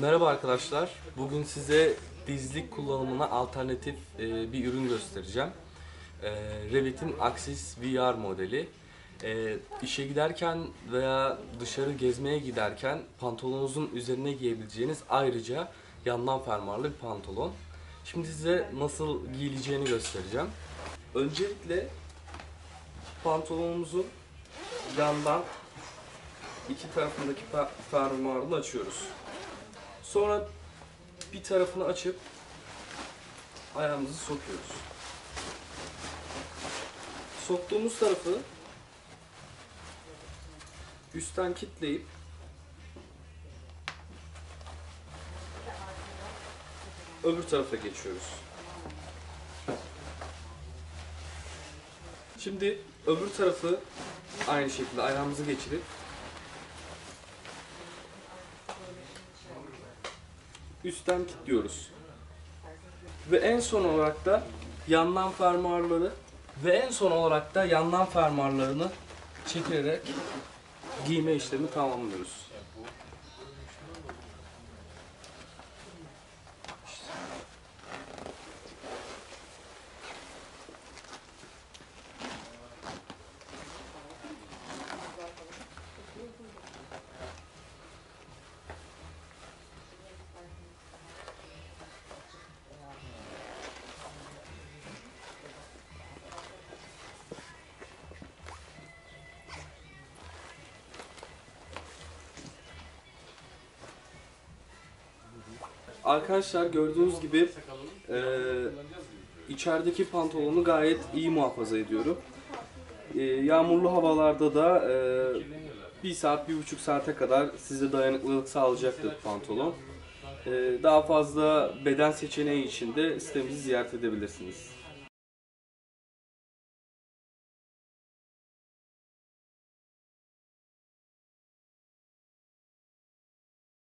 Merhaba arkadaşlar, bugün size dizlik kullanımına alternatif bir ürün göstereceğim. Revit'in Axis VR modeli. İşe giderken veya dışarı gezmeye giderken pantolonunuzun üzerine giyebileceğiniz, ayrıca yandan fermuarlı bir pantolon. Şimdi size nasıl giyileceğini göstereceğim. Öncelikle pantolonumuzun yandan iki tarafındaki fermuarını açıyoruz. Sonra bir tarafını açıp ayağımızı sokuyoruz. Soktuğumuz tarafı üstten kilitleyip öbür tarafa geçiyoruz. Şimdi öbür tarafı aynı şekilde ayağımızı geçirip üstten kilitliyoruz. Ve en son olarak da yandan fermuarlarını çekerek giyme işlemi tamamlıyoruz. Arkadaşlar gördüğünüz gibi içerideki pantolonu gayet iyi muhafaza ediyorum. Yağmurlu havalarda da 1 saat, 1,5 saate kadar size dayanıklılık sağlayacaktır pantolon. Daha fazla beden seçeneği için de sitemizi ziyaret edebilirsiniz.